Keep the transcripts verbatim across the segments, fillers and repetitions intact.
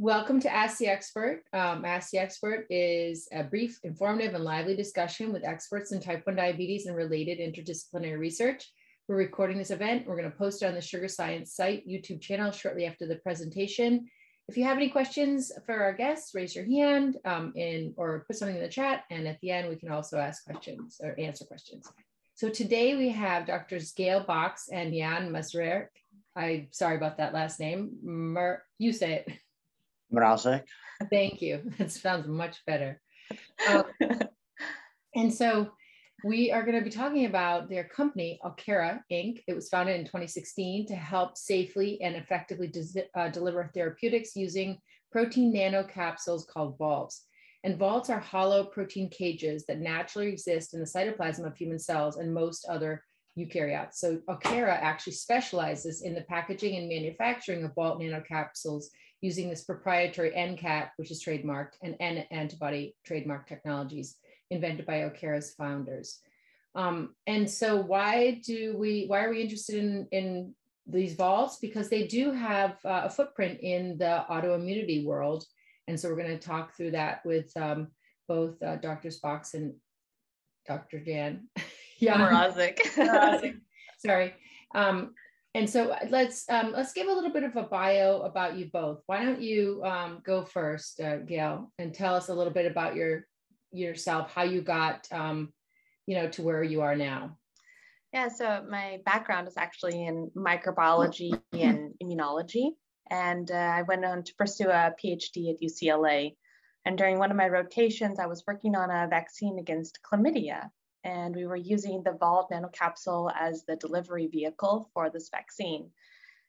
Welcome to Ask the Expert. Um, Ask the Expert is a brief, informative, and lively discussion with experts in type one diabetes and related interdisciplinary research. We're recording this event. We're going to post it on the Sugar Science site YouTube channel shortly after the presentation. If you have any questions for our guests, raise your hand um, in, or put something in the chat, and at the end, we can also ask questions or answer questions. So today we have Doctors Gayle Boxx and Jan Mrazek. I'm sorry about that last name. Mer you say it. Mrazek. Thank you. That sounds much better. Um, and so we are going to be talking about their company, Aukera Incorporated. It was founded in twenty sixteen to help safely and effectively de uh, deliver therapeutics using protein nano capsules called vaults. And vaults are hollow protein cages that naturally exist in the cytoplasm of human cells and most other eukaryotes. So Aukera actually specializes in the packaging and manufacturing of vault nanocapsules using this proprietary N CAT, which is trademarked, and N antibody trademark technologies invented by Aukera's founders. Um, and so why do we, why are we interested in, in these vaults? Because they do have uh, a footprint in the autoimmunity world. And so we're gonna talk through that with um, both uh, Doctors Boxx and Doctor Jan. Jan Mrazek. Mrazek. Sorry. Um, and so let's, um, let's give a little bit of a bio about you both. Why don't you um, go first, uh, Gayle, and tell us a little bit about your yourself, how you got, um, you know, to where you are now. Yeah, so my background is actually in microbiology and immunology, and uh, I went on to pursue a PhD at U C L A. And during one of my rotations, I was working on a vaccine against chlamydia, and we were using the vault nanocapsule as the delivery vehicle for this vaccine.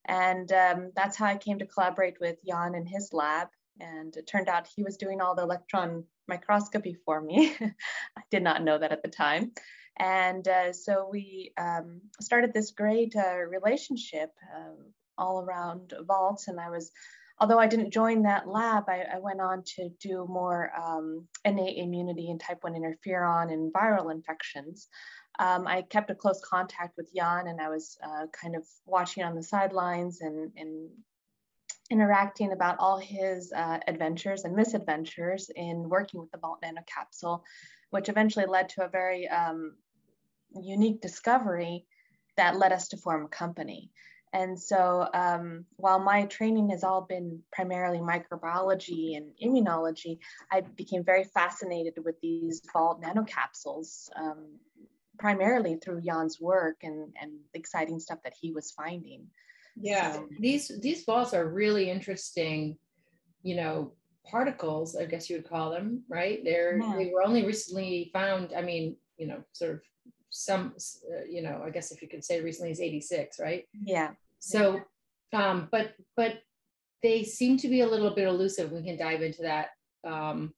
And um, that's how I came to collaborate with Jan and his lab. And it turned out he was doing all the electron microscopy for me. I did not know that at the time. And uh, so we um, started this great uh, relationship um, all around vaults. And I was, although I didn't join that lab, I, I went on to do more um, innate immunity and type one interferon and viral infections. Um, I kept a close contact with Jan, and I was uh, kind of watching on the sidelines and, and interacting about all his uh, adventures and misadventures in working with the vault nanocapsule, which eventually led to a very um, unique discovery that led us to form a company. And so um, while my training has all been primarily microbiology and immunology, I became very fascinated with these vault nanocapsules, um, primarily through Jan's work and, and the exciting stuff that he was finding. Yeah, these these vaults are really interesting, you know, particles, I guess you would call them, right? They're yeah. They were only recently found. I mean, you know, sort of some, uh, you know, I guess if you could say recently is eighty-six, right? Yeah. So, um, but but they seem to be a little bit elusive. We can dive into that, um,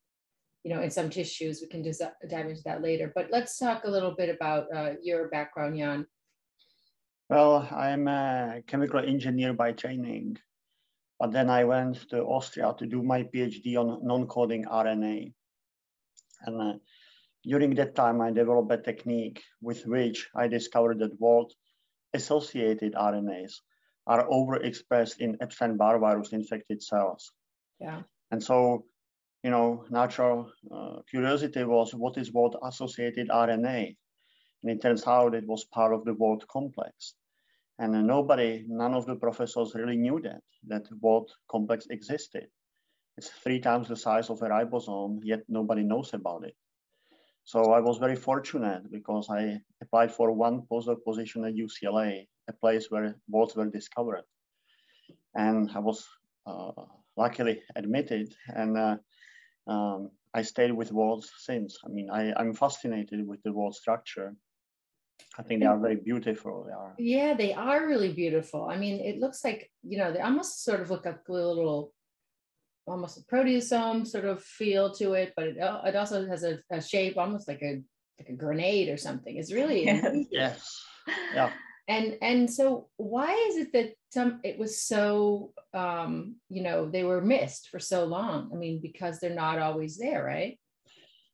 you know, in some tissues. We can just dive into that later. But let's talk a little bit about uh, your background, Jan. Well, I'm a chemical engineer by training, but then I went to Austria to do my PhD on non-coding R N A. And uh, during that time, I developed a technique with which I discovered that vault-associated R N As are overexpressed in Epstein-Barr virus infected cells. Yeah. And so, you know, natural uh, curiosity was, what is vault-associated R N A? And it turns out it was part of the vault complex. And nobody, none of the professors really knew that, that vault complex existed. It's three times the size of a ribosome, yet nobody knows about it. So I was very fortunate because I applied for one postdoc position at U C L A, a place where vaults were discovered. And I was uh, luckily admitted, and uh, um, I stayed with vaults since. I mean, I, I'm fascinated with the vault structure. I think they are very beautiful. They are. Yeah, they are really beautiful. I mean, it looks like, you know, they almost sort of look like a little, almost a proteasome sort of feel to it, but it, it also has a, a shape almost like a like a grenade or something. It's really yes. yes, yeah. And and so why is it that some it was so um, you know, they were missed for so long? I mean, because they're not always there, right?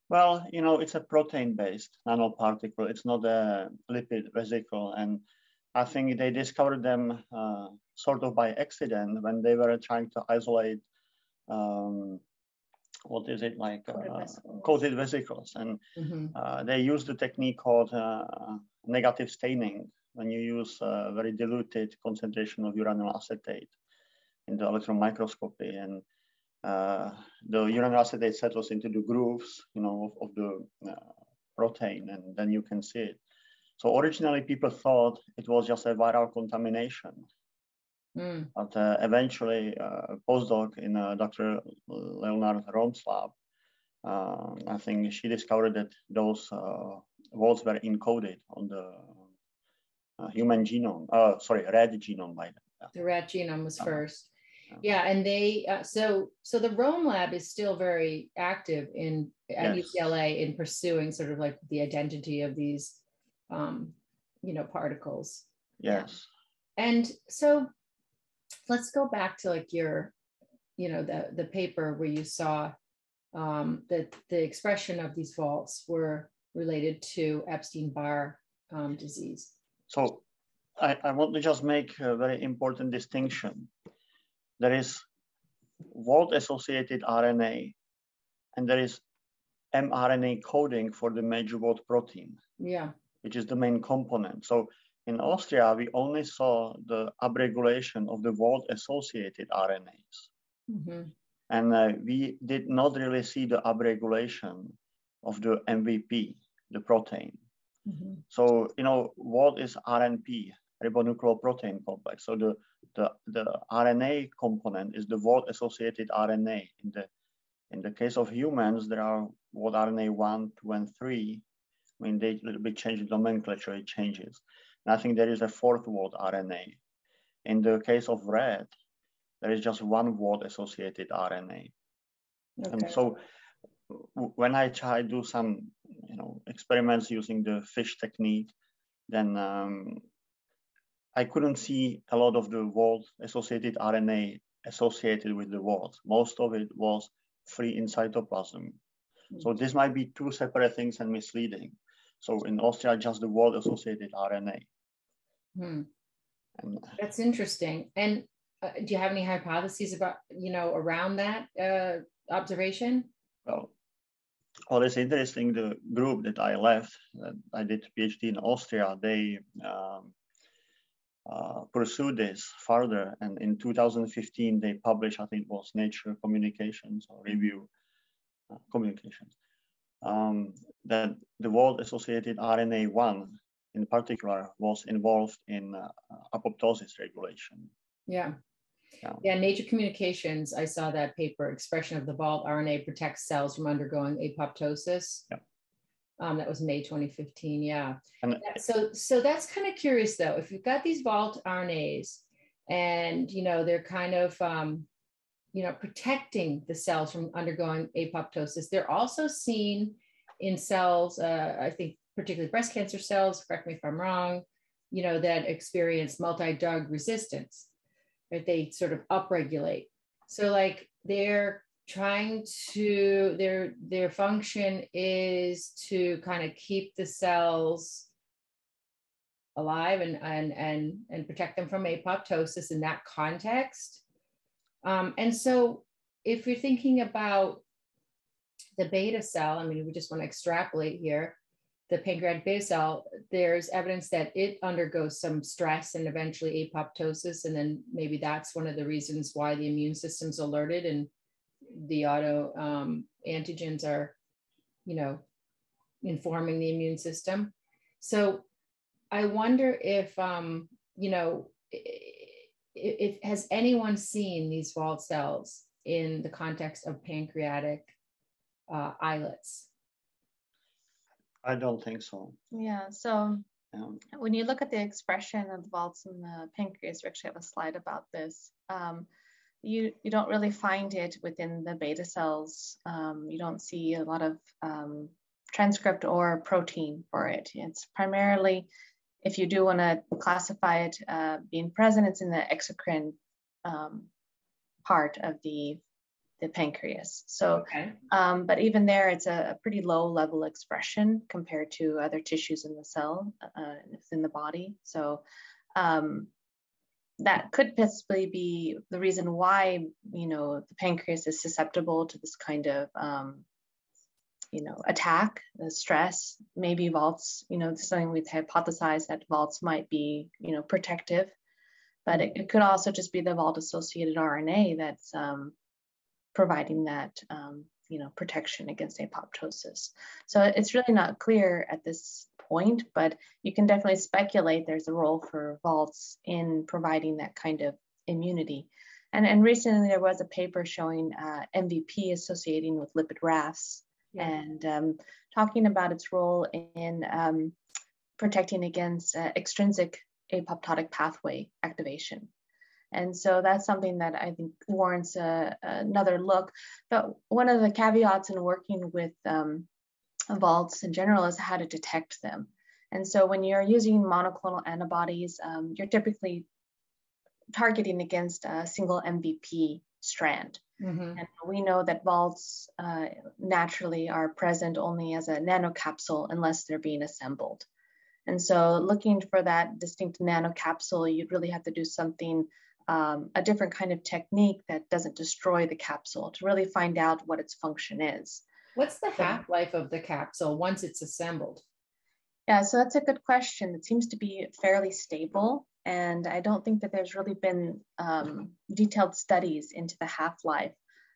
Well, you know, it's a protein-based nanoparticle. It's not a lipid vesicle. And I think they discovered them uh, sort of by accident when they were trying to isolate um, what is it like, coated uh, vesicles. Coated vesicles. And mm-hmm. uh, they use the technique called uh, negative staining, when you use a very diluted concentration of uranyl acetate in the electron microscopy, and uh, the uranyl acetate settles into the grooves, you know, of, of the uh, protein, and then you can see it. So originally people thought it was just a viral contamination, mm. but uh, eventually uh, a postdoc in uh, Doctor Leonard Rome's lab, uh, I think she discovered that those uh, walls were encoded on the uh, human genome, uh, sorry, rat genome by then. Yeah. The rat genome was first. Yeah, yeah and they, uh, so so the Rome lab is still very active in at yes. U C L A in pursuing sort of like the identity of these um you know particles. Yes. And so let's go back to like your you know the the paper where you saw um that the expression of these faults were related to Epstein-Barr um, disease. So I, I want to just make a very important distinction. There is Walt associated R N A and there is mRNA coding for the major Walt protein. Yeah. Which is the main component. So in Austria, we only saw the upregulation of the Wald-associated R N As. Mm-hmm. And uh, we did not really see the upregulation of the M V P, the protein. Mm-hmm. So, you know, Wald is R N P, ribonucleoprotein complex. So the, the, the R N A component is the Wald-associated R N A. In the, in the case of humans, there are Wald R N A one, two, and three. I mean, they little bit change the nomenclature, it changes. And I think there is a fourth Wald R N A. In the case of rat, there is just one Wald associated R N A. Okay. And so when I try to do some, you know, experiments using the fish technique, then um, I couldn't see a lot of the Wald associated R N A associated with the Wald. Most of it was free in cytoplasm. Mm-hmm. So this might be two separate things and misleading. So in Austria, just the Wald-associated R N A. Hmm. And, that's interesting. And uh, do you have any hypotheses about, you know, around that uh, observation? Well, well, it's interesting. The group that I left, uh, I did a PhD in Austria, they um, uh, pursued this further. And in two thousand fifteen, they published, I think it was Nature Communications or Review uh, Communications. Um, that the Wald-associated R N A one in particular was involved in uh, apoptosis regulation. Yeah. yeah, yeah. Nature Communications, I saw that paper, Expression of the Wald R N A Protects Cells from Undergoing Apoptosis. Yeah. Um, that was May twenty fifteen, yeah. And so, so that's kind of curious though, if you've got these Wald R N As and, you know, they're kind of, um, you know, protecting the cells from undergoing apoptosis. They're also seen in cells, uh, I think, particularly breast cancer cells, correct me if I'm wrong, you know, that experience multi-drug resistance, right? They sort of upregulate. So like they're trying to, their, their function is to kind of keep the cells alive and, and, and, and protect them from apoptosis in that context. Um, and so if you're thinking about the beta cell, I mean, we just want to extrapolate here, the pancreatic beta cell, there's evidence that it undergoes some stress and eventually apoptosis. And then maybe that's one of the reasons why the immune system's alerted and the auto um, antigens are, you know, informing the immune system. So I wonder if, um, you know, it, If, has anyone seen these Wald cells in the context of pancreatic uh, islets? I don't think so. Yeah, so um, when you look at the expression of the Walds in the pancreas, we actually have a slide about this. Um, you, you don't really find it within the beta cells. Um, you don't see a lot of um, transcript or protein for it. It's primarily, if you do want to classify it uh, being present, it's in the exocrine um, part of the, the pancreas. So, okay. um, but even there, it's a, a pretty low level expression compared to other tissues in the cell, uh, within the body. So um, that could possibly be the reason why, you know, the pancreas is susceptible to this kind of, um, you know, attack, the stress. Maybe vaults, you know, something we've hypothesized that vaults might be, you know, protective, but it, it could also just be the vault-associated R N A that's um, providing that, um, you know, protection against apoptosis. So it's really not clear at this point, but you can definitely speculate there's a role for vaults in providing that kind of immunity. And, and recently there was a paper showing uh, M V P associating with lipid rafts, yeah, and um, talking about its role in um, protecting against uh, extrinsic apoptotic pathway activation. And so that's something that I think warrants a, another look. But one of the caveats in working with um, vaults in general is how to detect them. And so when you're using monoclonal antibodies, um, you're typically targeting against a single M V P strand. Mm-hmm. And we know that vaults uh, naturally are present only as a nanocapsule unless they're being assembled. And so looking for that distinct nanocapsule, you'd really have to do something, um, a different kind of technique that doesn't destroy the capsule to really find out what its function is. What's the half-life of the capsule once it's assembled? Yeah, so that's a good question. It seems to be fairly stable. And I don't think that there's really been um, detailed studies into the half-life.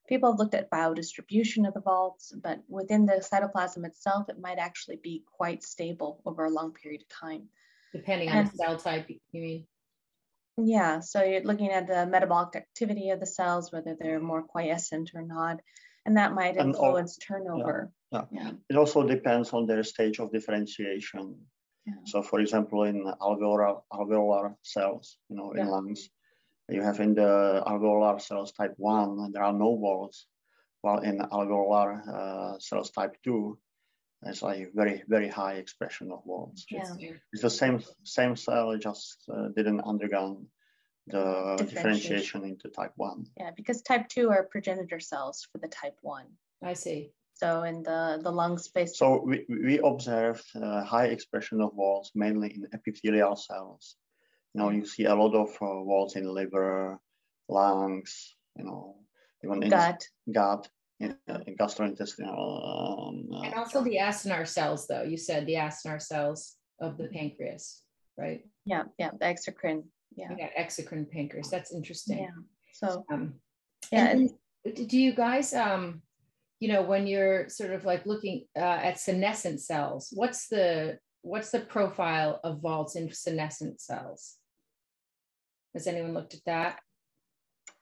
People have looked at biodistribution of the vaults, but within the cytoplasm itself, it might actually be quite stable over a long period of time. Depending and, on the cell type, you mean? Yeah, so you're looking at the metabolic activity of the cells, whether they're more quiescent or not, and that might influence and all, turnover. Yeah, yeah. Yeah. It also depends on their stage of differentiation. Yeah. So for example, in alveolar, alveolar cells, you know, in yeah. lungs, you have in the alveolar cells type one, there are no vaults, while in alveolar uh, cells type two, it's like very, very high expression of vaults. Yeah. It's the same same cell, it just uh, didn't undergo the differentiation. differentiation into type one. Yeah, because type two are progenitor cells for the type one. I see. So in the, the lung space. So we, we observed uh, high expression of vaults, mainly in epithelial cells. Now you see a lot of uh, vaults in liver, lungs, you know, even in gut, gut in, uh, in gastrointestinal. Um, uh, and also the acinar cells, though. You said the acinar cells of the pancreas, right? Yeah, yeah, the exocrine. Yeah, yeah, exocrine pancreas. That's interesting. Yeah. So, um, yeah. And then, do you guys, um, you know, when you're sort of like looking uh, at senescent cells, what's the what's the profile of vaults in senescent cells? Has anyone looked at that?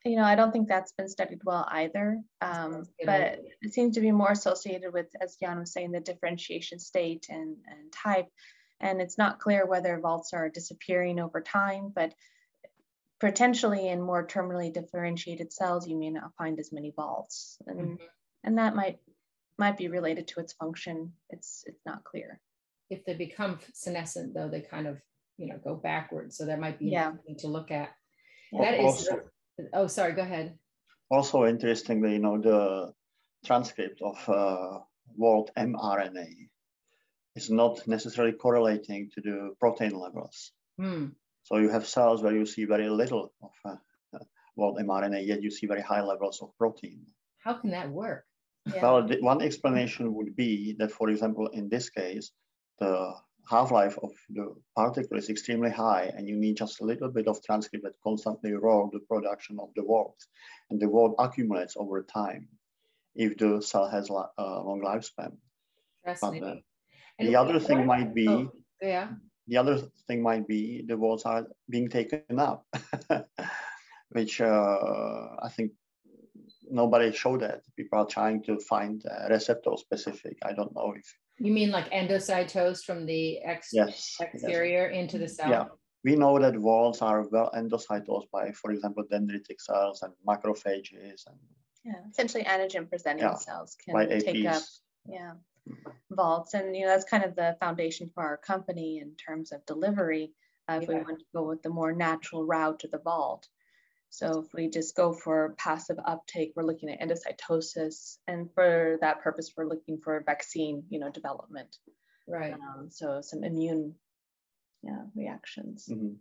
You know, I don't think that's been studied well either, um, but it seems to be more associated with, as Jan was saying, the differentiation state and, and type. And it's not clear whether vaults are disappearing over time, but potentially in more terminally differentiated cells, you may not find as many vaults. And, mm-hmm. and that might, might be related to its function. It's, it's not clear. If they become senescent, though, they kind of, you know, go backwards. So that might be yeah. something to look at. That also, is, oh, sorry, go ahead. Also, interestingly, you know, the transcript of uh, vault mRNA is not necessarily correlating to the protein levels. Mm. So you have cells where you see very little of uh, vault mRNA, yet you see very high levels of protein. How can that work? Yeah. Well, the, one explanation would be that, for example, in this case, the half-life of the particle is extremely high, and you need just a little bit of transcript that constantly rolls the production of the vault, and the vault accumulates over time if the cell has a li uh, long lifespan. But, uh, the other thing might be, oh, yeah. the other thing might be the vaults are being taken up, which uh, I think nobody showed that. People are trying to find uh, receptor specific. I don't know if. You mean like endocytosed from the ex yes, exterior yes. into the cell? Yeah, we know that vaults are well endocytosed by, for example, dendritic cells and macrophages. And yeah, essentially antigen presenting yeah, cells can take up yeah, vaults. And you know, that's kind of the foundation for our company in terms of delivery. Uh, if yeah. we want to go with the more natural route to the vault. So if we just go for passive uptake, we're looking at endocytosis, and for that purpose, we're looking for vaccine, you know, development. Right. Um, so some immune, yeah, reactions. Mm-hmm.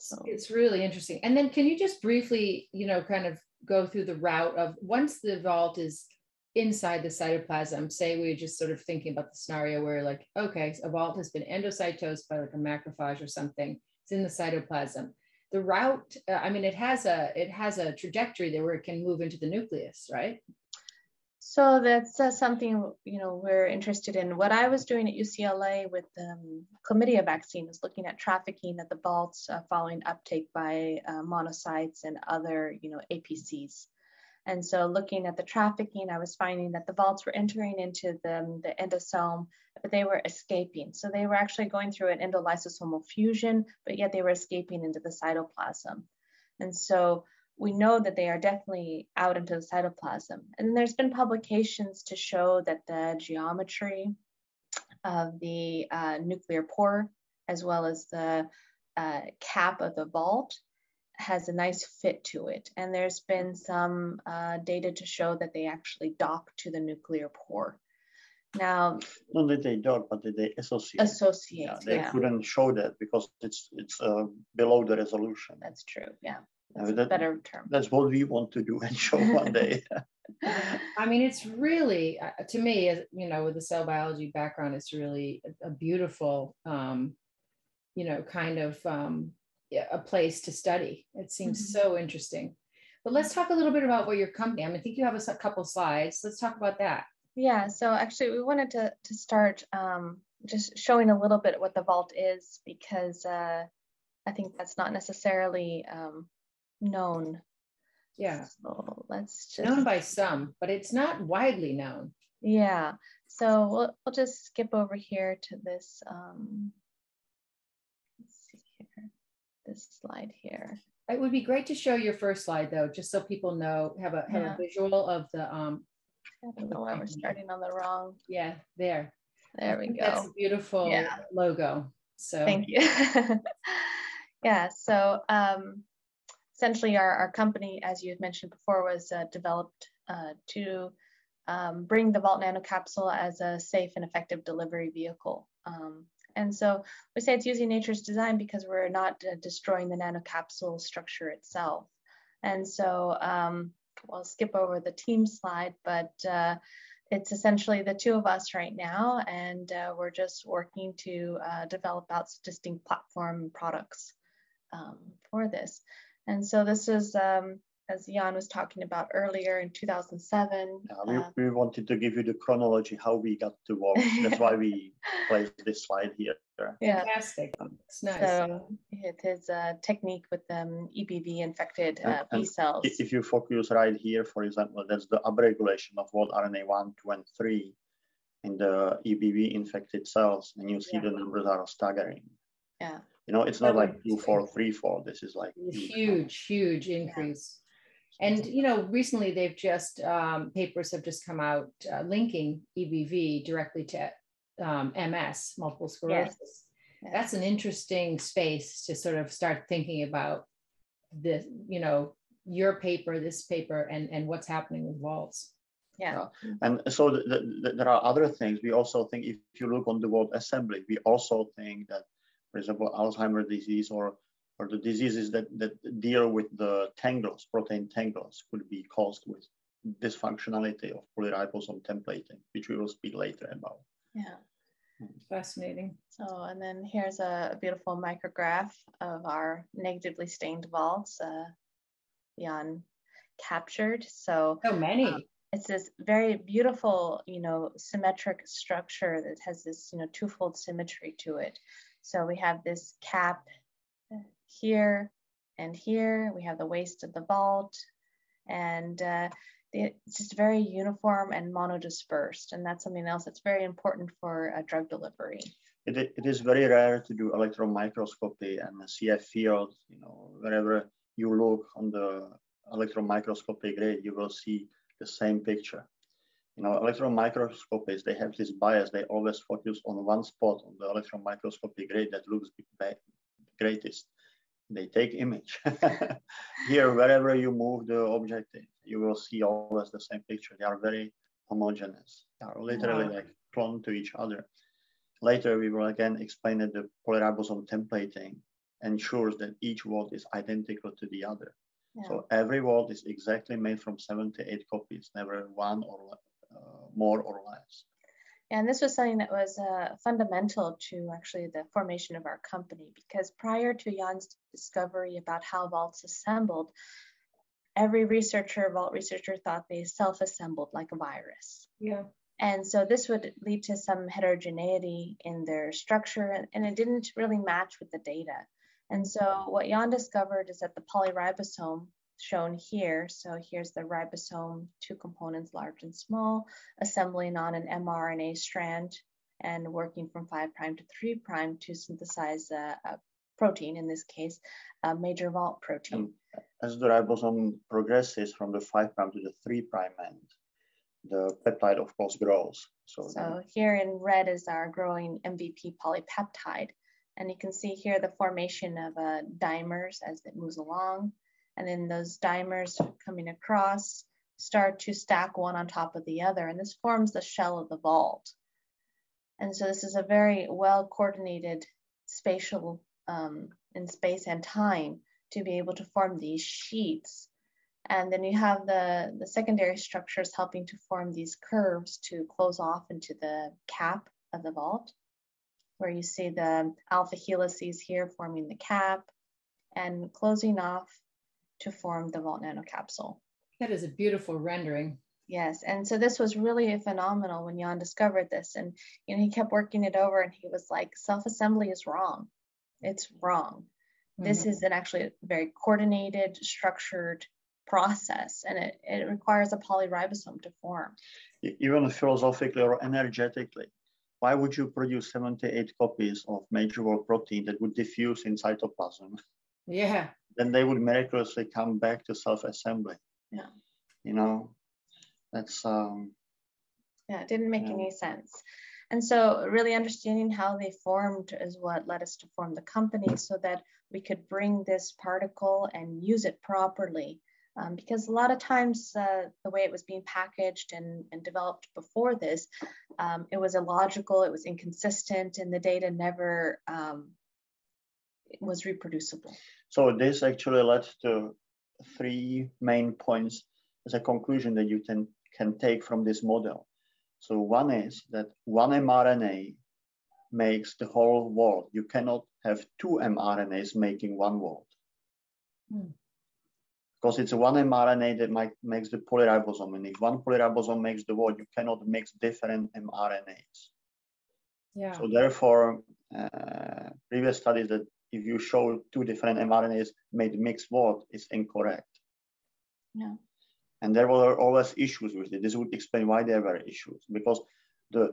So it's really interesting. And then can you just briefly, you know, kind of go through the route of once the vault is inside the cytoplasm, say we're just sort of thinking about the scenario where like, okay, a vault has been endocytosed by like a macrophage or something, it's in the cytoplasm. The route, uh, I mean, it has a it has a trajectory there where it can move into the nucleus, right? So that's uh, something, you know, we're interested in. What I was doing at U C L A with the um, chlamydia vaccine is looking at trafficking at the vaults uh, following uptake by uh, monocytes and other, you know, A P Cs. And so looking at the trafficking, I was finding that the vaults were entering into the, the endosome, but they were escaping. So they were actually going through an endolysosomal fusion, but yet they were escaping into the cytoplasm. And so we know that they are definitely out into the cytoplasm. And there's been publications to show that the geometry of the uh, nuclear pore, as well as the uh, cap of the vault, has a nice fit to it. And there's been some uh, data to show that they actually dock to the nuclear pore. Now, not that they dock, but that they associate. Associate, yeah, They yeah. couldn't show that because it's it's uh, below the resolution. That's true, yeah. That's uh, that, a better term. That's what we want to do and show one day. I mean, it's really, uh, to me, you know, with the cell biology background, it's really a, a beautiful, um, you know, kind of, um, a place to study. It seems mm-hmm. so interesting. But let's talk a little bit about what your company, I mean, I think you have a, a couple slides. Let's talk about that. Yeah, so actually we wanted to, to start um, just showing a little bit what the vault is, because uh, I think that's not necessarily um, known. Yeah. So let's just... Known by some, but it's not widely known. Yeah, so we'll, we'll just skip over here to this. Um... This slide here. It would be great to show your first slide though, just so people know, have a, have yeah. a visual of the. Um, I don't know why we're starting on the wrong. Yeah, there. There we go. That's a beautiful yeah. logo. So thank you. yeah. So um, essentially, our our company, as you had mentioned before, was uh, developed uh, to um, bring the vault nanocapsule as a safe and effective delivery vehicle. Um, And so we say it's using nature's design because we're not uh, destroying the nanocapsule structure itself. And so um, we'll skip over the team slide, but uh, it's essentially the two of us right now. And uh, we're just working to uh, develop out distinct platform products um, for this. And so this is, um, as Jan was talking about earlier, in two thousand seven. Yeah, we, uh, we wanted to give you the chronology, how we got to work. That's why we placed this slide here. Yeah. Fantastic. It's nice. So it is a technique with um, E B V-infected uh, B cells. If you focus right here, for example, that's the upregulation of what R N A one, two, and three in the E B V-infected cells. And you see yeah. the numbers are staggering. Yeah. You know, it's not like two, four, three, four. This is like huge, huge increase. Yeah. And, you know, recently they've just, um, papers have just come out uh, linking E B V directly to um, M S, multiple sclerosis. Yes. Yes. That's an interesting space to sort of start thinking about this, you know, your paper, this paper, and, and what's happening with vaults. Yeah. yeah. And so the, the, the, there are other things. We also think, if you look on the vault assembly, we also think that, for example, Alzheimer's disease or or the diseases that, that deal with the tangles, protein tangles, could be caused with dysfunctionality of polyribosom templating, which we will speak later about. Yeah, fascinating. So, and then here's a beautiful micrograph of our negatively stained vaults uh, Jan captured. So, so many. Um, it's this very beautiful, you know, symmetric structure that has this, you know, twofold symmetry to it. So we have this cap here and here, we have the waist of the vault, and uh, it's just very uniform and monodispersed, and that's something else that's very important for uh, drug delivery. It, it is very rare to do electron microscopy and the C F field. You know, wherever you look on the electron microscopy grid, you will see the same picture. You know, electron microscopies, they have this bias. They always focus on one spot on the electron microscopy grid that looks big, greatest. They take image. Here, wherever you move the objective, you will see always the same picture. They are very homogeneous. They are literally wow. like clone to each other. Later, we will again explain that the polyribosome templating ensures that each vault is identical to the other. Yeah. So every vault is exactly made from seven to eight copies, never one or uh, more or less. And this was something that was uh, fundamental to actually the formation of our company, because prior to Jan's discovery about how vaults assembled, every researcher, vault researcher thought they self-assembled like a virus. Yeah. And so this would lead to some heterogeneity in their structure, and, and it didn't really match with the data. And so what Jan discovered is that the polyribosome shown here, so here's the ribosome, two components, large and small, assembling on an mRNA strand and working from five prime to three prime to synthesize a, a protein, in this case, a major vault protein. And as the ribosome progresses from the five prime to the three prime end, the peptide, of course, grows. So, so here in red is our growing M V P polypeptide. And you can see here the formation of uh, dimers as it moves along. And then those dimers coming across start to stack one on top of the other. And this forms the shell of the vault. And so this is a very well-coordinated spatial um, in space and time to be able to form these sheets. And then you have the, the secondary structures helping to form these curves to close off into the cap of the vault, where you see the alpha helices here forming the cap and closing off to form the vault nanocapsule. That is a beautiful rendering. Yes, and so this was really phenomenal when Jan discovered this, and you know, he kept working it over and he was like, self-assembly is wrong. It's wrong. Mm-hmm. This is an actually very coordinated, structured process, and it, it requires a polyribosome to form. Even philosophically or energetically, why would you produce seventy-eight copies of major vault protein that would diffuse in cytoplasm? Yeah. Then they would miraculously come back to self-assembly. Yeah. You know, that's... Um, yeah, it didn't make any sense. And so really understanding how they formed is what led us to form the company, so that we could bring this particle and use it properly. Um, because a lot of times uh, the way it was being packaged and, and developed before this, um, it was illogical, it was inconsistent, and the data never um, was reproducible. So this actually led to three main points as a conclusion that you can, can take from this model. So one is that one mRNA makes the whole world. You cannot have two mRNAs making one world. Mm. Because it's one mRNA that might, makes the polyribosome. And if one polyribosome makes the word, you cannot mix different mRNAs. Yeah. So therefore, uh, previous studies that if you show two different mRNAs made mixed word is incorrect. Yeah. And there were always issues with it. This would explain why there were issues, because the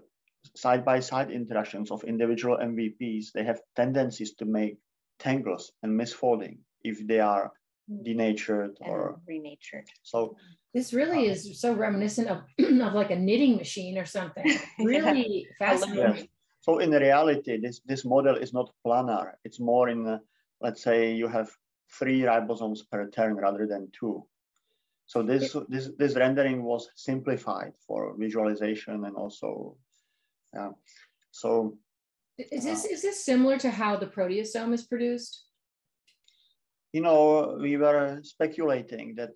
side-by-side interactions of individual M V Ps, they have tendencies to make tangles and misfolding if they are denatured or renatured. So this really um, is so reminiscent of, of like a knitting machine or something. Really fascinating. Yes. So in reality, this this model is not planar. It's more in, a, let's say, you have three ribosomes per turn rather than two. So this it, this this rendering was simplified for visualization and also, yeah. So is this uh, is this similar to how the proteasome is produced? You know, we were speculating that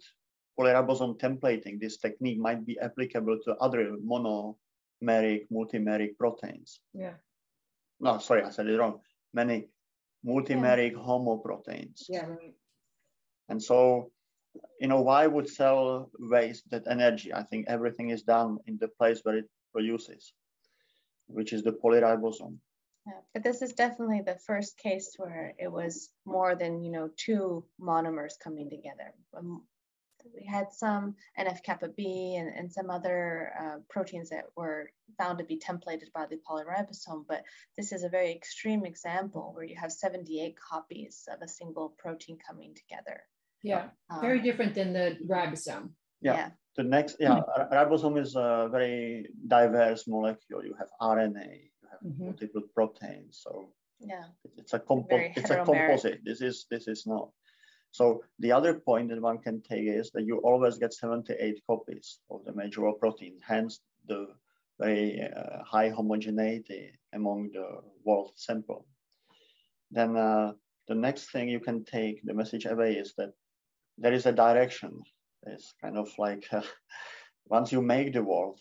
polyribosome templating, this technique, might be applicable to other monomeric, multimeric proteins. Yeah. No, sorry, I said it wrong. Many multimeric yeah. homoproteins. Yeah. Right. And so, you know, why would cell waste that energy? I think everything is done in the place where it produces, which is the polyribosome. Yeah, but this is definitely the first case where it was more than, you know, two monomers coming together. Um, we had some N F kappa B and, and some other uh, proteins that were found to be templated by the polyribosome, but this is a very extreme example where you have seventy-eight copies of a single protein coming together. Yeah, um, very different than the ribosome. Yeah. yeah. The next, yeah, mm-hmm. ribosome is a very diverse molecule. You have R N A. Mm-hmm. multiple proteins, so yeah, it's a compo- it's a composite. This is this is not. So the other point that one can take is that you always get seventy-eight copies of the major protein, hence the very uh, high homogeneity among the world sample. Then uh, the next thing you can take the message away is that there is a direction. It's kind of like uh, once you make the world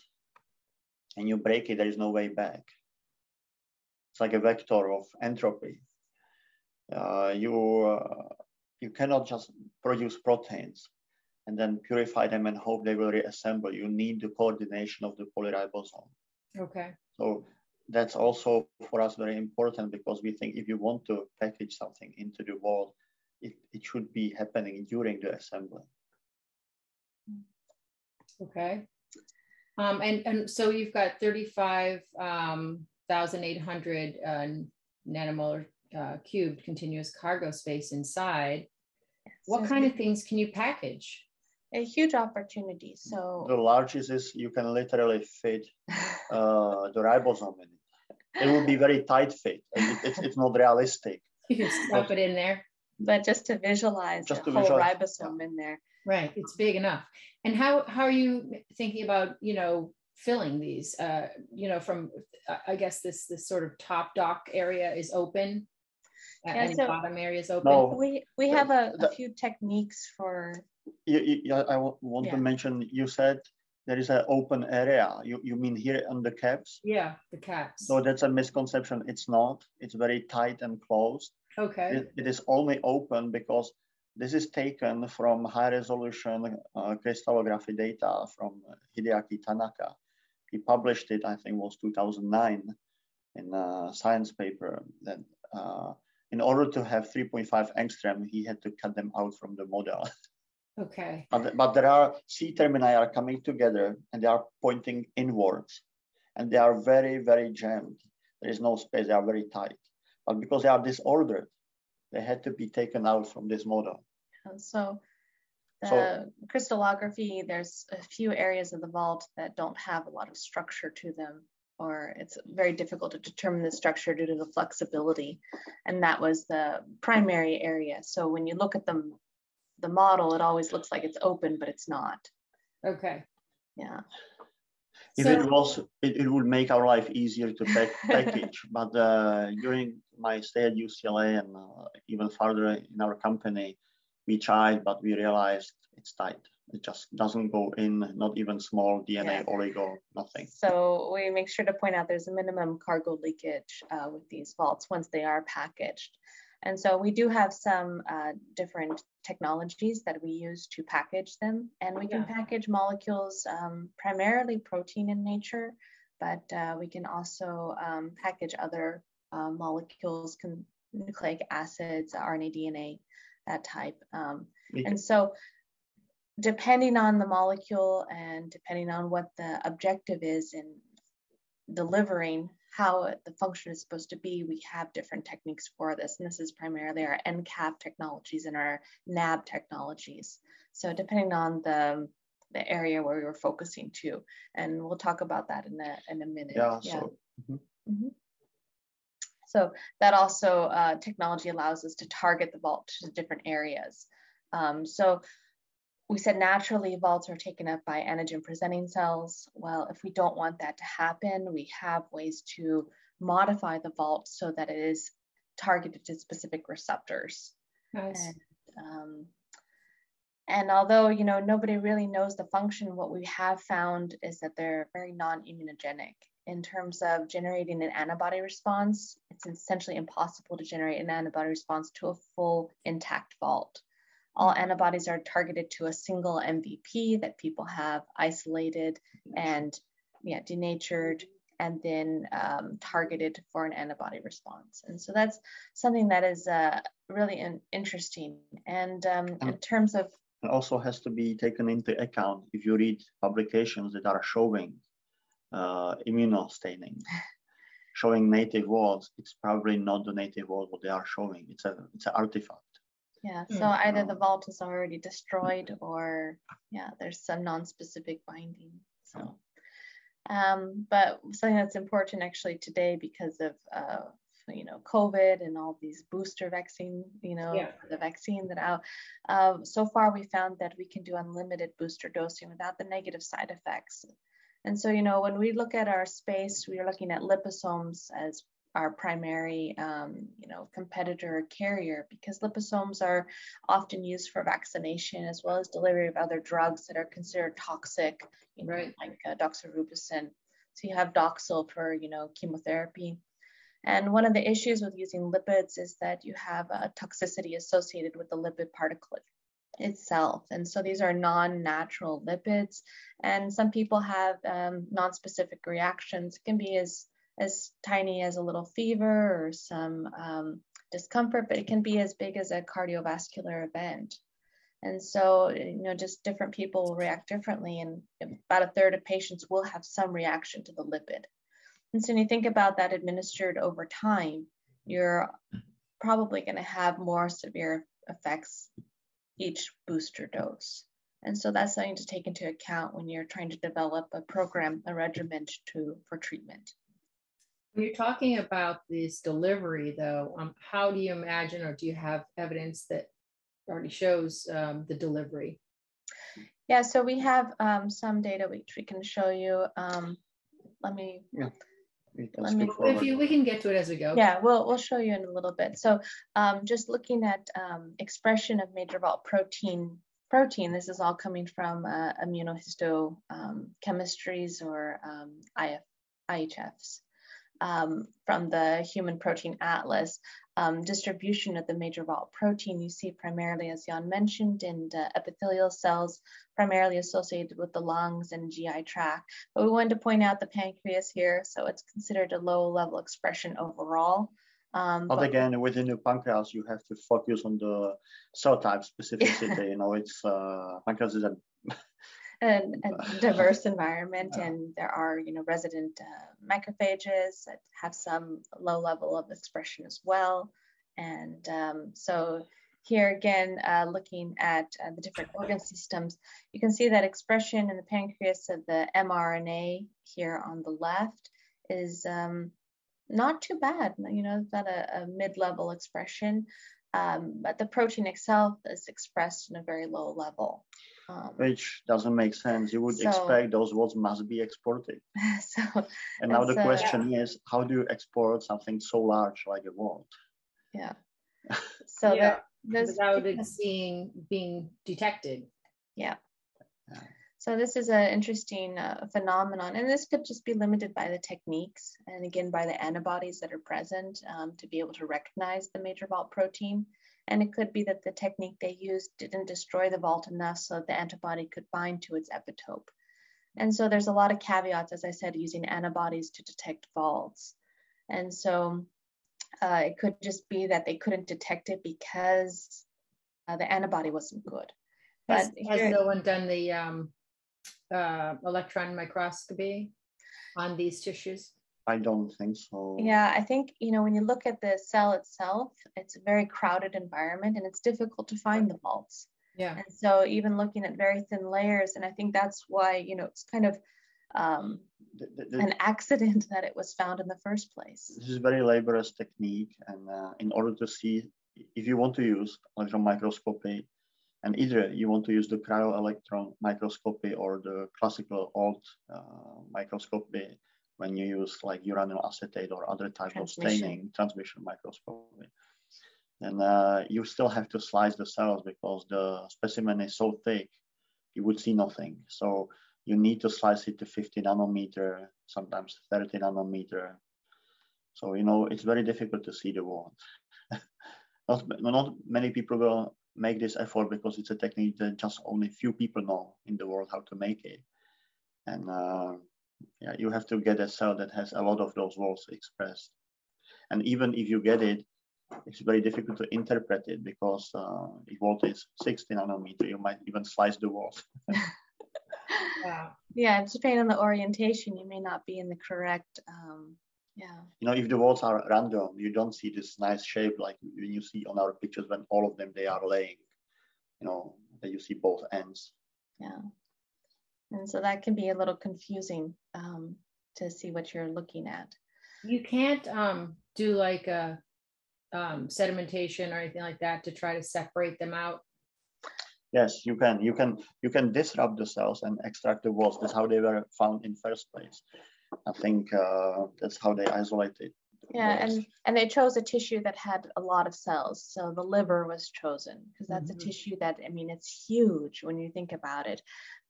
and you break it, there is no way back. It's like a vector of entropy. Uh, you, uh, you cannot just produce proteins and then purify them and hope they will reassemble. You need the coordination of the polyribosome. Okay. So that's also for us very important, because we think if you want to package something into the world, it, it should be happening during the assembly. Okay. Um, and, and so you've got thirty-five thousand eight hundred uh, nanomolar uh, cubed continuous cargo space inside. What kind of things can you package? A huge opportunity. So the largest is you can literally fit uh, the ribosome in it. It will be very tight fit. And it, it's, it's not realistic. You can stuff but, it in there. But just to visualize just the to whole visualize. ribosome in there. Right, it's big enough. And how how are you thinking about, you know, filling these? Uh, you know, from I guess this this sort of top dock area is open, yeah, and so the bottom area is open. No, we we have a, a few techniques for. You, you, I want yeah. to mention. You said there is an open area. You you mean here on the caps? Yeah, the caps. So that's a misconception. It's not. It's very tight and closed. Okay. It, it is only open because. This is taken from high-resolution uh, crystallography data from Hideaki Tanaka. He published it, I think, was two thousand nine in a science paper. That, uh, in order to have three point five angstrom, he had to cut them out from the model. Okay. But, but there are C termini are coming together, and they are pointing inwards, and they are very, very jammed. There is no space. They are very tight. But because they are disordered, they had to be taken out from this model. So the so, crystallography, there's a few areas of the vault that don't have a lot of structure to them, or it's very difficult to determine the structure due to the flexibility. And that was the primary area. So when you look at the, the model, it always looks like it's open, but it's not. Okay. Yeah. If so, it was, it, it would make our life easier to pack, package. But uh, during my stay at U C L A and uh, even further in our company, we tried, but we realized it's tight. It just doesn't go in, not even small D N A, yeah. oligo, nothing. So we make sure to point out there's a minimum cargo leakage uh, with these vaults once they are packaged. And so we do have some uh, different technologies that we use to package them. And we can yeah. package molecules um, primarily protein in nature, but uh, we can also um, package other uh, molecules, nucleic acids, R N A, D N A, that type. Um, okay. And so depending on the molecule and depending on what the objective is in delivering, how the function is supposed to be, we have different techniques for this. And this is primarily our N CAP technologies and our N A B technologies. So depending on the, the area where we were focusing to, and we'll talk about that in a, in a minute. Yeah, yeah. So, mm-hmm. Mm-hmm. so that also uh, technology allows us to target the vault to different areas. Um, so we said naturally vaults are taken up by antigen presenting cells. Well, if we don't want that to happen, we have ways to modify the vault so that it is targeted to specific receptors. Nice. And, um, and although, you know, nobody really knows the function, what we have found is that they're very non-immunogenic. In terms of generating an antibody response, it's essentially impossible to generate an antibody response to a full intact vault. All antibodies are targeted to a single M V P that people have isolated and yeah, denatured and then um, targeted for an antibody response. And so that's something that is uh, really in interesting. And um, in terms of- It also has to be taken into account if you read publications that are showing uh, immunostaining, showing native walls, it's probably not the native wall what they are showing. It's a, it's an artifact. Yeah, so mm, either no. the vault is already destroyed or, yeah, there's some non-specific binding. So, um, but something that's important actually today because of, uh, you know, COVID and all these booster vaccine, you know, yeah. the vaccine that out. Uh, so far, we found that we can do unlimited booster dosing without the negative side effects. And so, you know, when we look at our space, we are looking at liposomes as our primary um, you know, competitor or carrier, because liposomes are often used for vaccination as well as delivery of other drugs that are considered toxic, you know, right. like uh, doxorubicin. So you have Doxil for, you know, chemotherapy. And one of the issues with using lipids is that you have a toxicity associated with the lipid particle itself. And so these are non-natural lipids. And some people have um, non-specific reactions. It can be as, as tiny as a little fever or some um, discomfort, but it can be as big as a cardiovascular event. And so, you know, just different people will react differently, and about a third of patients will have some reaction to the lipid. And so when you think about that administered over time, you're probably going to have more severe effects each booster dose. And so that's something to take into account when you're trying to develop a program, a regimen to, for treatment. When you're talking about this delivery though, um, how do you imagine, or do you have evidence that already shows um, the delivery? Yeah, so we have um, some data which we can show you. Um, let me, yeah. let me if you, we can get to it as we go. Yeah, we'll, we'll show you in a little bit. So um, just looking at um, expression of major vault protein, protein, this is all coming from uh, immunohistochemistries um, or um, I H Fs. Um, from the Human Protein Atlas, um, distribution of the major vault protein you see primarily, as Jan mentioned, in the epithelial cells, primarily associated with the lungs and G I tract. But we wanted to point out the pancreas here, so it's considered a low level expression overall. Um, but, but again, within the pancreas, you have to focus on the cell type specificity. You know, it's uh, pancreas is a, and a diverse environment, and there are, you know, resident uh, macrophages that have some low level of expression as well. And um, so here again, uh, looking at uh, the different organ systems, you can see that expression in the pancreas of the m R N A here on the left is um, not too bad. You know, it's not a, a mid-level expression, um, but the protein itself is expressed in a very low level. Um, Which doesn't make sense. You would so, expect those words must be exported. So, and now and the so, question yeah. is, how do you export something so large like a world? Yeah. So yeah. That, without it being being detected. Yeah. yeah. So this is an interesting uh, phenomenon, and this could just be limited by the techniques, and again by the antibodies that are present um, to be able to recognize the major vault protein. And it could be that the technique they used didn't destroy the vault enough so that the antibody could bind to its epitope. And so there's a lot of caveats, as I said, using antibodies to detect vaults. And so uh, it could just be that they couldn't detect it because uh, the antibody wasn't good. But has, has no one done the um, uh, electron microscopy on these tissues? I don't think so. Yeah, I think, you know, when you look at the cell itself, it's a very crowded environment, and it's difficult to find the vaults. Yeah. And so even looking at very thin layers, and I think that's why, you know, it's kind of um, the, the, an accident that it was found in the first place. This is a very laborious technique. And uh, in order to see, if you want to use electron microscopy, and either you want to use the cryo-electron microscopy or the classical old uh, microscopy, when you use like uranyl acetate or other type of staining, transmission microscopy. And uh, you still have to slice the cells because the specimen is so thick, you would see nothing. So you need to slice it to fifty nanometer, sometimes thirty nanometer. So, you know, it's very difficult to see the world. not, not many people will make this effort because it's a technique that just only few people know in the world how to make it. And uh, yeah, you have to get a cell that has a lot of those walls expressed. And even if you get it, it's very difficult to interpret it because uh, if volt is sixty nanometer, you might even slice the walls. yeah. yeah, depending on the orientation, you may not be in the correct, um, yeah. You know, if the walls are random, you don't see this nice shape like when you see on our pictures when all of them, they are laying, you know, that you see both ends. Yeah. And so that can be a little confusing um, to see what you're looking at. You can't um, do like a um, sedimentation or anything like that to try to separate them out. Yes, you can. You can you can disrupt the cells and extract the walls. That's how they were found in first place. I think uh, that's how they isolated Yeah, and, and they chose a tissue that had a lot of cells. So the liver was chosen because that's mm-hmm. a tissue that, I mean, it's huge when you think about it.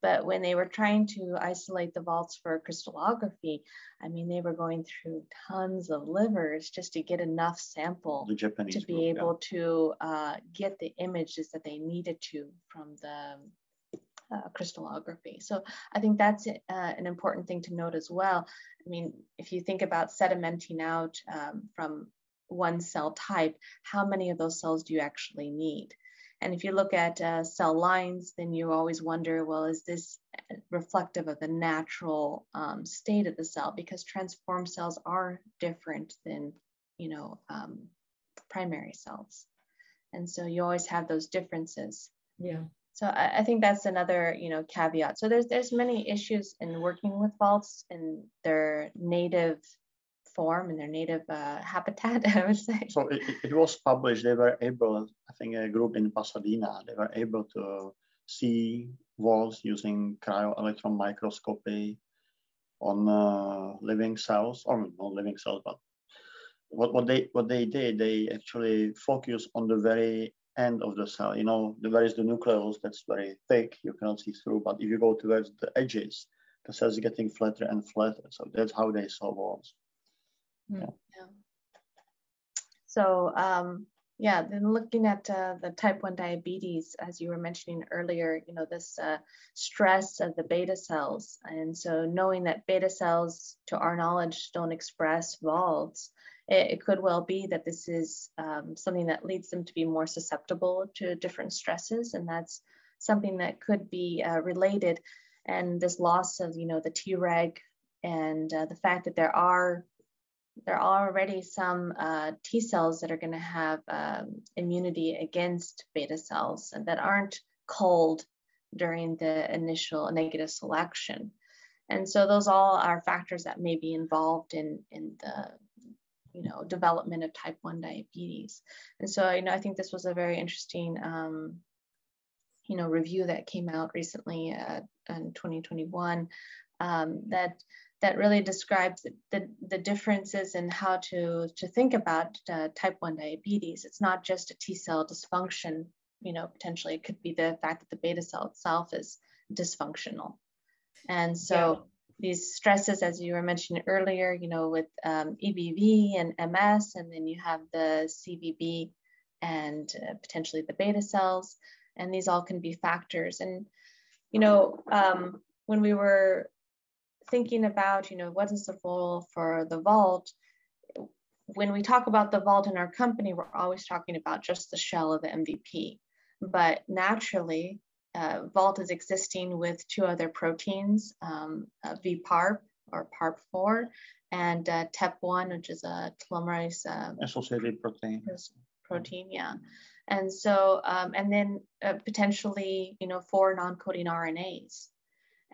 But when they were trying to isolate the vaults for crystallography, I mean, they were going through tons of livers just to get enough sample to be group, able yeah. to uh, get the images that they needed to from the Uh, crystallography. So I think that's uh, an important thing to note as well. I mean, if you think about sedimenting out um, from one cell type, how many of those cells do you actually need? And if you look at uh, cell lines, then you always wonder, well, is this reflective of the natural um, state of the cell? Because transformed cells are different than, you know, um, primary cells. And so you always have those differences. Yeah. So I, I think that's another, you know, caveat. So there's there's many issues in working with vaults in their native form, in their native uh, habitat, I would say. So it, it was published. They were able, I think a group in Pasadena, they were able to see vaults using cryo-electron microscopy on uh, living cells, or not living cells, but what, what, they, what they did, they actually focused on the very end of the cell. You know, there is the nucleus that's very thick, you cannot see through, but if you go towards the edges, the cells are getting flatter and flatter. So that's how they saw walls. Yeah. Yeah. So um, yeah, then looking at uh, the type one diabetes, as you were mentioning earlier, you know, this uh, stress of the beta cells. And so knowing that beta cells, to our knowledge, don't express vaults, it could well be that this is um, something that leads them to be more susceptible to different stresses. And that's something that could be uh, related. And this loss of, you know, the T reg and uh, the fact that there are, there are already some uh, T cells that are going to have um, immunity against beta cells and that aren't culled during the initial negative selection. And so those all are factors that may be involved in, in the you know, development of type one diabetes. And so, you know, I think this was a very interesting, um, you know, review that came out recently uh, in twenty twenty-one um, that that really describes the, the differences in how to, to think about uh, type one diabetes. It's not just a T cell dysfunction, you know, potentially it could be the fact that the beta cell itself is dysfunctional. And so, yeah. These stresses, as you were mentioning earlier, you know, with um, E B V and M S, and then you have the C V B and uh, potentially the beta cells, and these all can be factors. And, you know, um, when we were thinking about, you know, what is the role for the vault, when we talk about the vault in our company, we're always talking about just the shell of the M V P. But naturally, Uh, vault is existing with two other proteins, um, uh, V PARP or P A R P four and uh, T E P one, which is a telomerase uh, associated protein. Protein, yeah. And so, um, and then uh, potentially, you know, four non-coding R N As.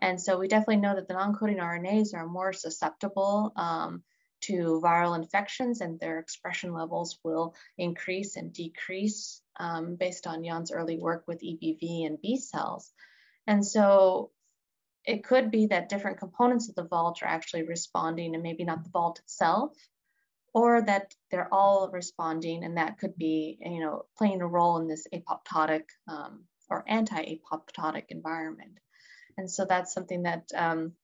And so we definitely know that the non-coding R N As are more susceptible um, to viral infections, and their expression levels will increase and decrease um, based on Jan's early work with E B V and B cells. And so it could be that different components of the vault are actually responding and maybe not the vault itself, or that they're all responding, and that could be, you know, playing a role in this apoptotic um, or anti-apoptotic environment. And so that's something that um,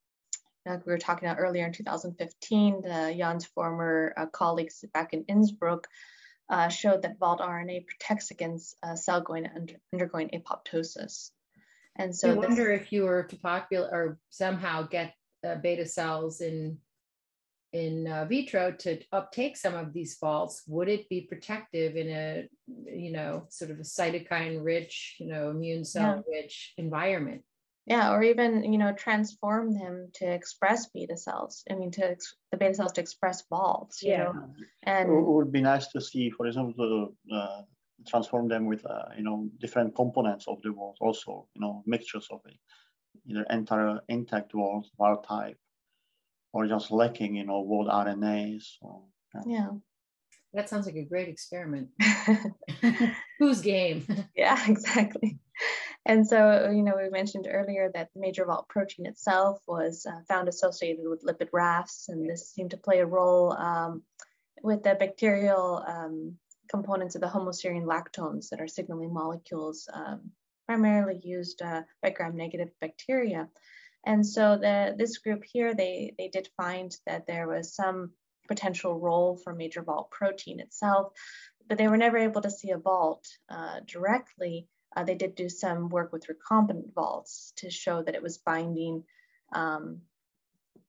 like we were talking about earlier in two thousand fifteen, the, Jan's former uh, colleagues back in Innsbruck uh, showed that vault R N A protects against a uh, cell going under, undergoing apoptosis. And so I wonder if you were to populate or somehow get uh, beta cells in, in uh, vitro to uptake some of these vaults, would it be protective in a, you know, sort of a cytokine rich, you know, immune cell rich yeah. environment? Yeah, or even, you know, transform them to express beta cells. I mean, to ex the beta cells to express vaults, you yeah. know. And it would be nice to see, for example, to uh, transform them with, uh, you know, different components of the vault also, you know, mixtures of it, either entire intact vault, vault type, or just lacking, you know, vault R N As. Or, yeah. yeah. That sounds like a great experiment. Who's game? Yeah, exactly. And so, you know, we mentioned earlier that the major vault protein itself was uh, found associated with lipid rafts, and this seemed to play a role um, with the bacterial um, components of the homoserine lactones that are signaling molecules um, primarily used uh, by gram-negative bacteria. And so the, this group here, they, they did find that there was some potential role for major vault protein itself, but they were never able to see a vault uh, directly. Uh, they did do some work with recombinant vaults to show that it was binding um,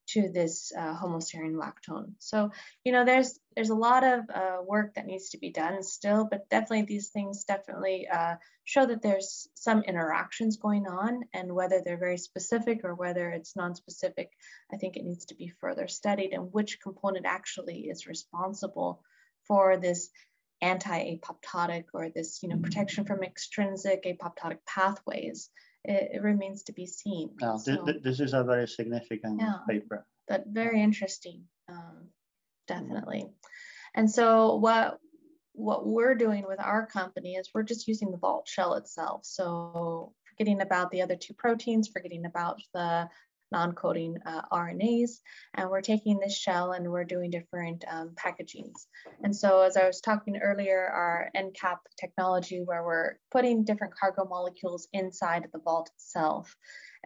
to this uh, homoserine lactone. So, you know, there's there's a lot of uh, work that needs to be done still, but definitely these things definitely uh, show that there's some interactions going on, and whether they're very specific or whether it's non-specific, I think it needs to be further studied, and which component actually is responsible for this anti-apoptotic or this, you know, protection from extrinsic apoptotic pathways. It, it remains to be seen. Oh, so, th th this is a very significant yeah, paper. But very interesting, um, definitely. And so what what we're doing with our company is we're just using the vault shell itself. So forgetting about the other two proteins, forgetting about the non-coding uh, R N As, and we're taking this shell and we're doing different um, packagings. And so as I was talking earlier, our N CAP technology, where we're putting different cargo molecules inside the vault itself.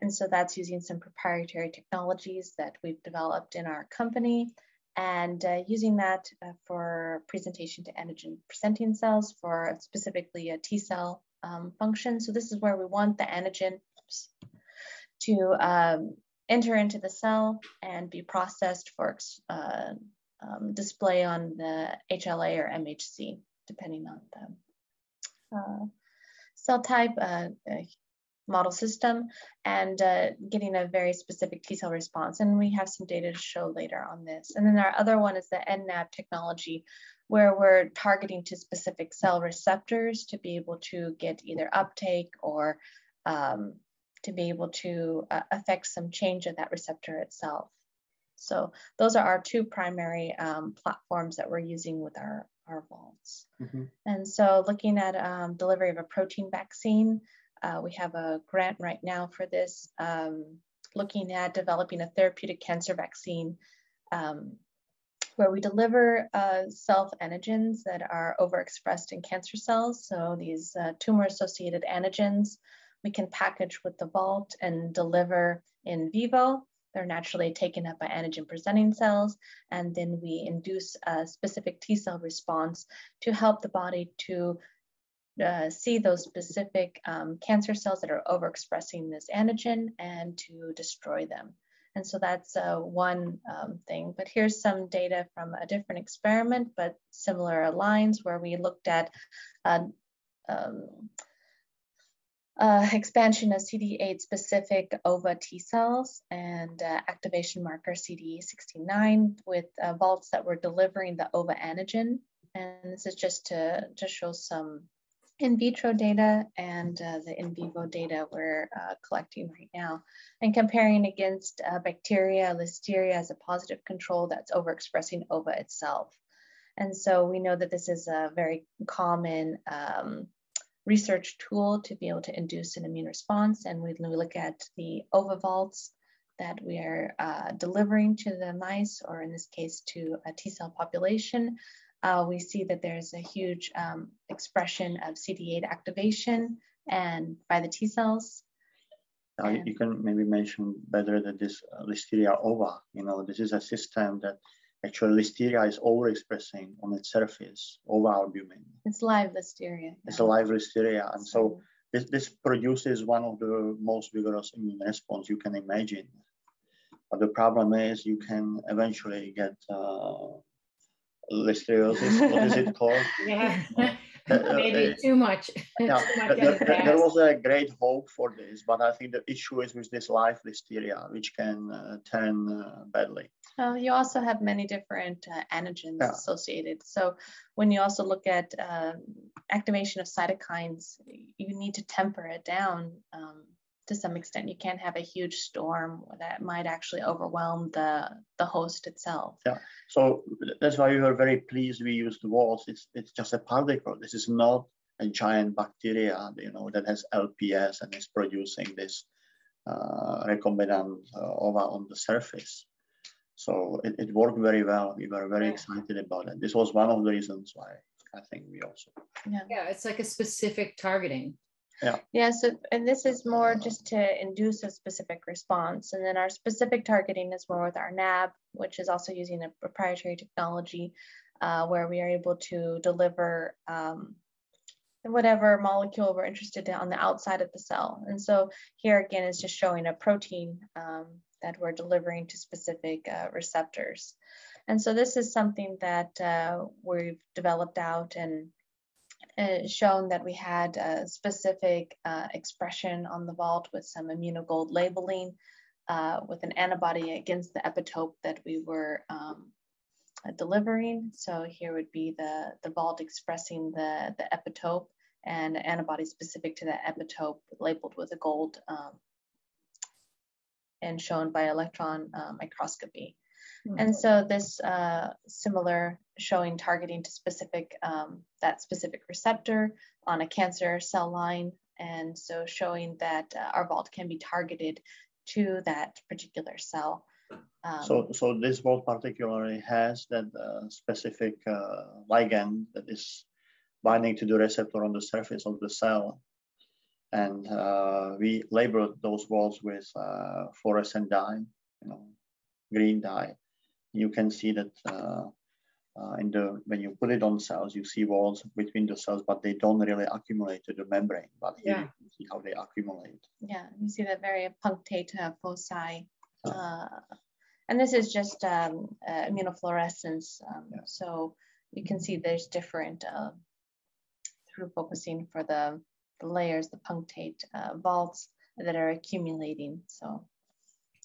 And so that's using some proprietary technologies that we've developed in our company, and uh, using that uh, for presentation to antigen presenting cells for specifically a T cell um, function. So this is where we want the antigen oops, to um, enter into the cell and be processed for uh, um, display on the H L A or M H C, depending on the uh, cell type, uh, model system, and uh, getting a very specific T cell response. And we have some data to show later on this. And then our other one is the N NAB technology, where we're targeting to specific cell receptors to be able to get either uptake or um, to be able to uh, affect some change of that receptor itself. So those are our two primary um, platforms that we're using with our, our vaults. Mm-hmm. And so looking at um, delivery of a protein vaccine, uh, we have a grant right now for this, um, looking at developing a therapeutic cancer vaccine um, where we deliver uh, self-antigens that are overexpressed in cancer cells. So these uh, tumor-associated antigens, we can package with the vault and deliver in vivo. They're naturally taken up by antigen presenting cells. And then we induce a specific T cell response to help the body to uh, see those specific um, cancer cells that are overexpressing this antigen and to destroy them. And so that's uh, one um, thing, but here's some data from a different experiment, but similar lines, where we looked at uh, um, Uh, expansion of C D eight specific O V A T cells and uh, activation marker C D sixty-nine with uh, vaults that were delivering the O V A antigen. And this is just to, to show some in vitro data and uh, the in vivo data we're uh, collecting right now, and comparing against uh, bacteria, Listeria as a positive control that's overexpressing O V A itself. And so we know that this is a very common um, research tool to be able to induce an immune response. And when we look at the O V A vaults that we are uh, delivering to the mice, or in this case to a T cell population, uh, we see that there's a huge um, expression of C D eight activation and by the T cells. Now, and you can maybe mention better that this uh, Listeria O V A, you know, this is a system that actually, Listeria is overexpressing on its surface, O V A albumin. It's live Listeria. Yeah. It's a live Listeria. And so this, this produces one of the most vigorous immune response you can imagine. But the problem is you can eventually get uh, listeriosis. What is it called? Yeah. Uh, Maybe uh, too much. Yeah, too much there, there, there was a great hope for this, but I think the issue is with this live Listeria, which can uh, turn uh, badly. Well, you also have many different uh, antigens yeah. associated. So when you also look at uh, activation of cytokines, you need to temper it down um, to some extent. You can't have a huge storm that might actually overwhelm the, the host itself. Yeah, so that's why we were very pleased we used walls. It's, it's just a particle. This is not a giant bacteria, you know, that has L P S and is producing this uh, recombinant uh, O V A on the surface. So it, it worked very well. We were very excited about it. This was one of the reasons why I think we also. Yeah, yeah, it's like a specific targeting. Yeah. Yeah, so, and this is more just to induce a specific response. And then our specific targeting is more with our N A B, which is also using a proprietary technology uh, where we are able to deliver um, whatever molecule we're interested in on the outside of the cell. And so here again is just showing a protein um, that we're delivering to specific uh, receptors. And so this is something that uh, we've developed out and uh, shown that we had a specific uh, expression on the vault with some immunogold labeling uh, with an antibody against the epitope that we were um, Uh, delivering. So here would be the, the vault expressing the, the epitope and antibody specific to that epitope labeled with a gold um, and shown by electron uh, microscopy. Mm-hmm. And so this uh, similar showing targeting to specific, um, that specific receptor on a cancer cell line. And so showing that uh, our vault can be targeted to that particular cell. Um, so, so this vault particularly has that uh, specific uh, ligand that is binding to the receptor on the surface of the cell, and uh, we labeled those vaults with uh, fluorescent dye, you know, green dye. You can see that uh, uh, in the when you put it on cells, you see vaults between the cells, but they don't really accumulate to the membrane. But here yeah. you see how they accumulate. Yeah, you see that very punctate uh, foci. Uh, and this is just um, uh, immunofluorescence. Um, yeah. So you can see there's different uh, through focusing for the, the layers, the punctate uh, vaults that are accumulating. So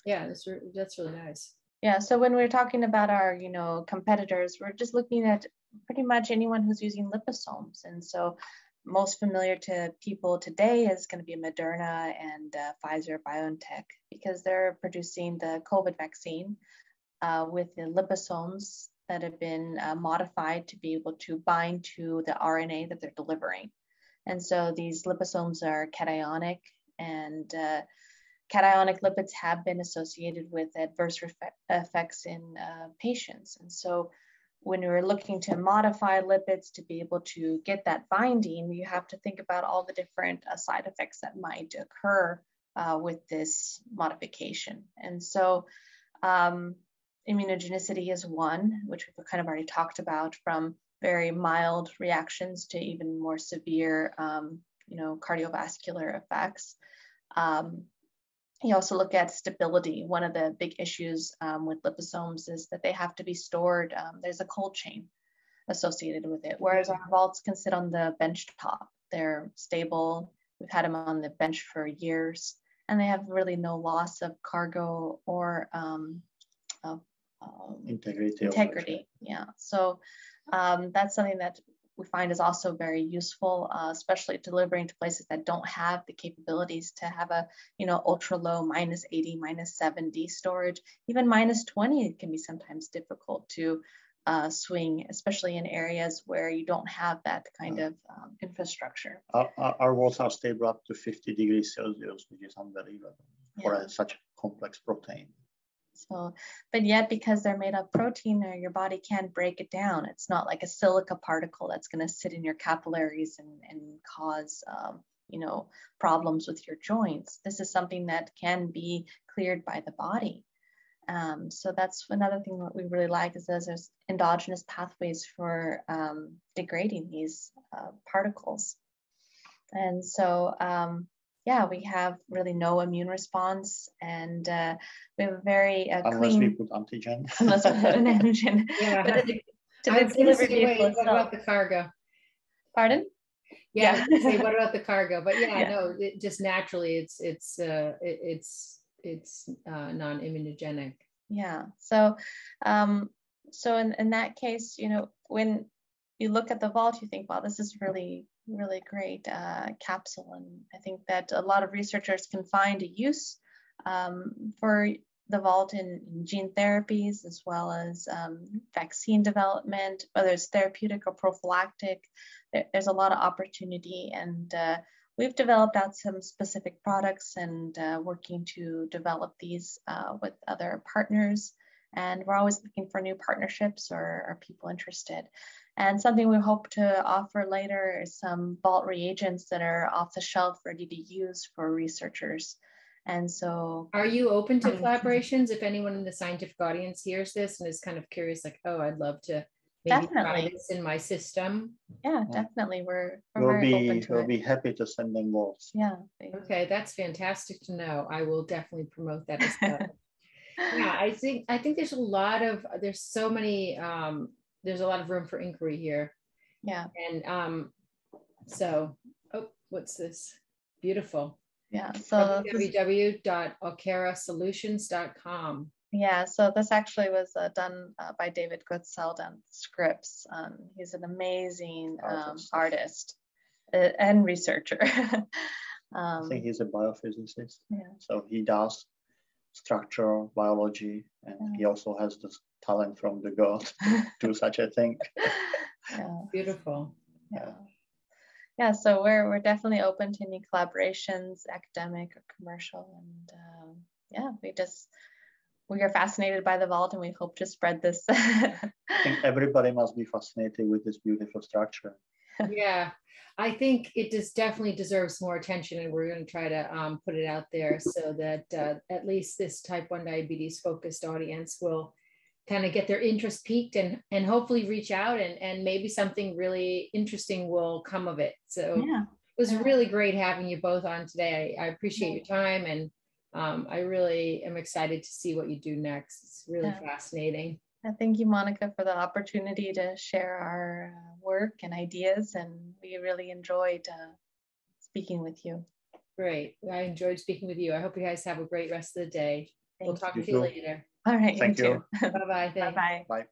yeah, that's re that's really nice. Yeah. So when we're talking about our, you know, competitors, we're just looking at pretty much anyone who's using liposomes, and so. Most familiar to people today is going to be Moderna and uh, Pfizer BioNTech, because they're producing the COVID vaccine uh, with the liposomes that have been uh, modified to be able to bind to the R N A that they're delivering. And so these liposomes are cationic, and uh, cationic lipids have been associated with adverse effects in uh, patients. And so when we were looking to modify lipids to be able to get that binding, you have to think about all the different uh, side effects that might occur uh, with this modification. And so um, immunogenicity is one, which we've kind of already talked about, from very mild reactions to even more severe, um, you know, cardiovascular effects. Um, You also look at stability. One of the big issues um, with liposomes is that they have to be stored. Um, there's a cold chain associated with it, whereas our vaults can sit on the bench top. They're stable. We've had them on the bench for years, and they have really no loss of cargo or um, of, um, integrity. Integrity, yeah. So um, that's something that we find is also very useful, uh, especially delivering to places that don't have the capabilities to have a, you know, ultra low minus eighty, minus seventy storage. Even minus twenty can be sometimes difficult to uh, swing, especially in areas where you don't have that kind uh, of um, infrastructure. Our, our, our vaults are stable up to fifty degrees Celsius, which is unbelievable yeah. for a, such a complex protein. So, but yet, because they're made of protein, your body can break it down. It's not like a silica particle that's going to sit in your capillaries and, and cause, um, you know, problems with your joints. This is something that can be cleared by the body. Um, so that's another thing that we really like, is those there's endogenous pathways for um, degrading these uh, particles. And so, um, yeah, we have really no immune response, and uh, we have a very uh, unless clean. Unless we put antigen. Unless we put an antigen. Yeah. But it, to I was going to say, wait, what about the cargo? Pardon? Yeah, yeah. I was going to say, what about the cargo? But yeah, yeah. no, it just naturally, it's it's uh, it, it's it's uh, non-immunogenic. Yeah. So, um, so in in that case, you know, when you look at the vault, you think, wow, this is really. really great uh, capsule. And I think that a lot of researchers can find a use um, for the vault in gene therapies, as well as um, vaccine development, whether it's therapeutic or prophylactic. There, there's a lot of opportunity, and uh, we've developed out some specific products and uh, working to develop these uh, with other partners. And we're always looking for new partnerships or, or people interested. And something we hope to offer later is some vault reagents that are off the shelf, ready to use for researchers. And so, are you open to um, collaborations? If anyone in the scientific audience hears this and is kind of curious, like, oh, I'd love to maybe try this in my system. Yeah, yeah. definitely. We're, we're we'll very be, open to we'll it. We'll be happy to send them vaults. Yeah. Okay, that's fantastic to know. I will definitely promote that as well. Yeah, I think I think there's a lot of there's so many um, there's a lot of room for inquiry here. Yeah. And um, so, oh, what's this? Beautiful. Yeah, so w w w dot aukera solutions dot com. Yeah, so this actually was uh, done uh, by David Goodsell down at Scripps. Um, he's an amazing um, artist uh, and researcher. um, I think he's a biophysicist. Yeah. So he does structural biology, and yeah. he also has the talent from the God to do such a thing. Yeah. Beautiful. Yeah. Yeah, so we're we're definitely open to any collaborations, academic or commercial, and um, yeah, we just we are fascinated by the vault, and we hope to spread this. I think everybody must be fascinated with this beautiful structure. Yeah, I think it just definitely deserves more attention, and we're going to try to um, put it out there so that uh, at least this type one diabetes focused audience will kind of get their interest peaked and and hopefully reach out, and and maybe something really interesting will come of it. So yeah. it was yeah. really great having you both on today. I, I appreciate yeah. your time, and um, I really am excited to see what you do next. It's really yeah. fascinating. Thank you, Monica, for the opportunity to share our work and ideas, and we really enjoyed uh, speaking with you. Great, I enjoyed speaking with you. I hope you guys have a great rest of the day. Thank we'll talk you to you too. later. All right. Thank you. Bye-bye. Bye-bye. Bye.